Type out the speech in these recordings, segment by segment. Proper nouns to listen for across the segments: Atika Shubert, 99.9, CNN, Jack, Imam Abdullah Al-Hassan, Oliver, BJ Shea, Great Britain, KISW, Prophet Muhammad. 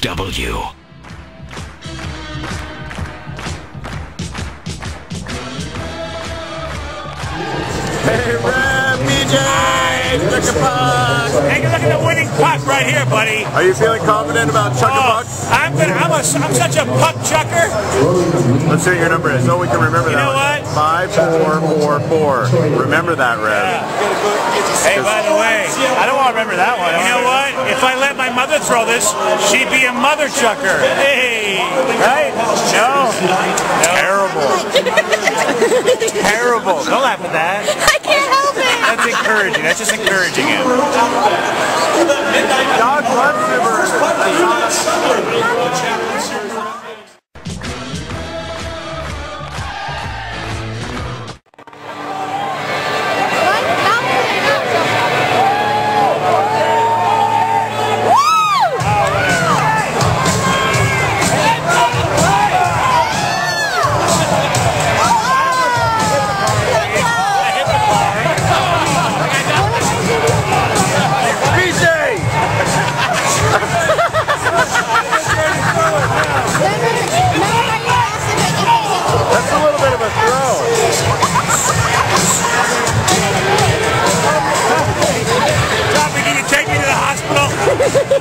KISW. Hey, Brad, BJ, take a look at the winning puck right here, buddy. Are you feeling confident about chucking pucks? I'm such a puck chucker. Let's see what your number is. Oh, we can remember that. You know what? 5444. Remember that, Rev. Yeah. Hey, by the way, I don't want to remember that one. You know what? If I let my mother throw this, she'd be a mother chucker. Hey, right? No. Terrible. Terrible. Don't laugh at that. I can't help it. That's encouraging. That's just encouraging it. God bless you.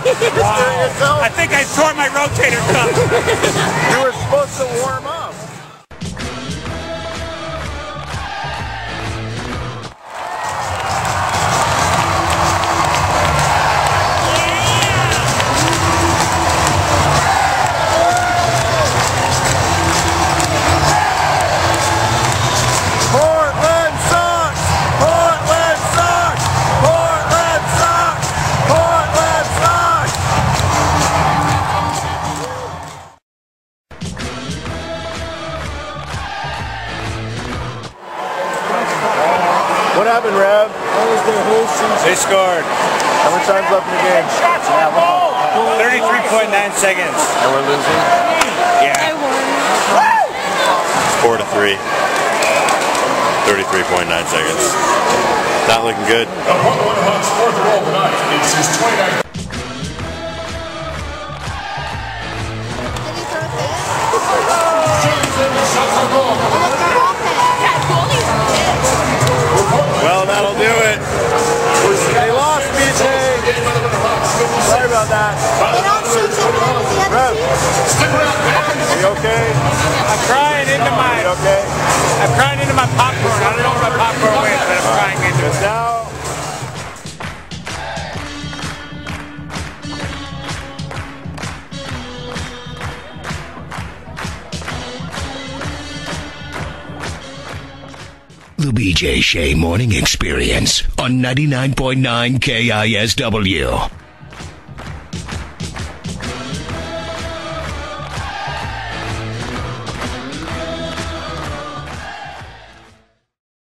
Wow. I think I tore my rotator cuff. You were supposed to warm up. What happened, Rev? That was their whole season. They scored. How much time's left in the game? 33.9 seconds. And we're losing? Yeah. I won. 4-3. 33.9 seconds. Not looking good. Well, that'll do it. They lost, BJ. Sorry about that. Rev, you okay? I'm crying into my popcorn. I don't know what my popcorn is, but I'm crying into it now. The BJ Shea Morning Experience on 99.9 KISW.